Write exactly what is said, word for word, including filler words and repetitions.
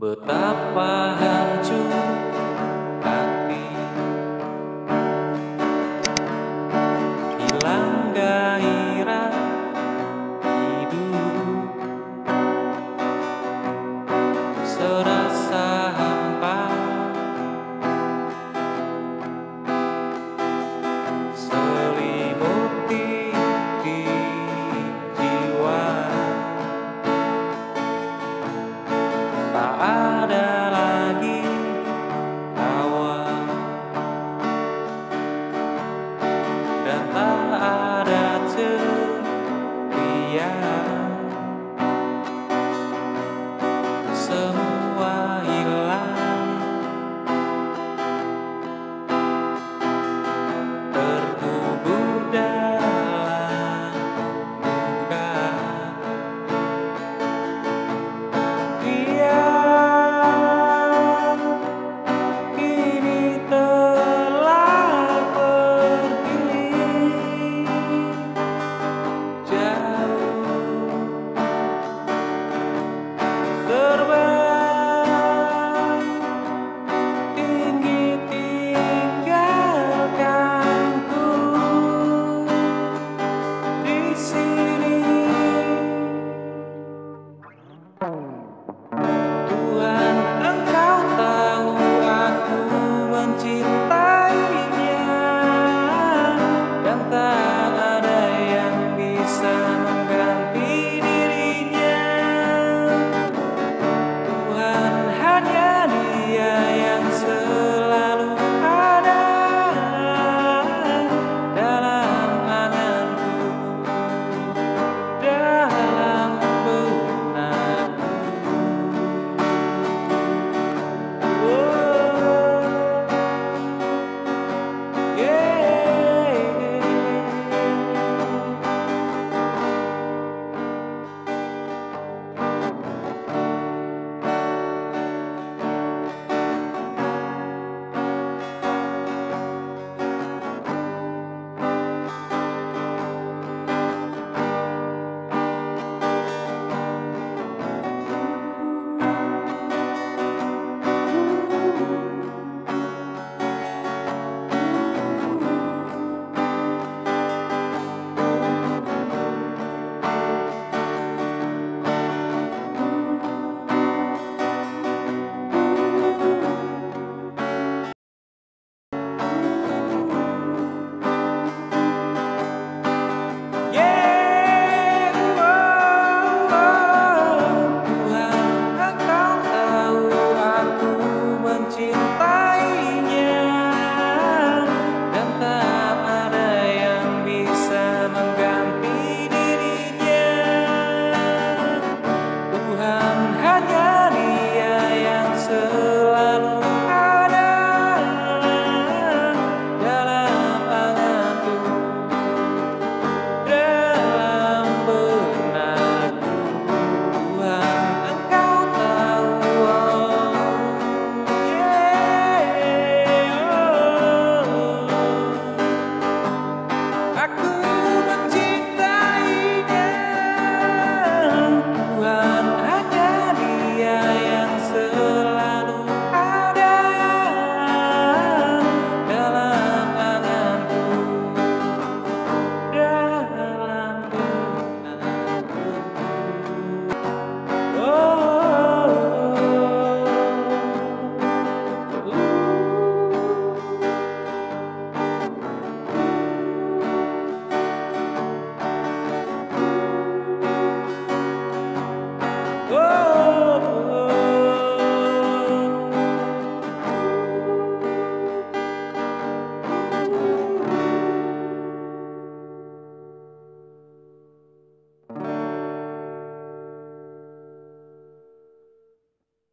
Betapa hancur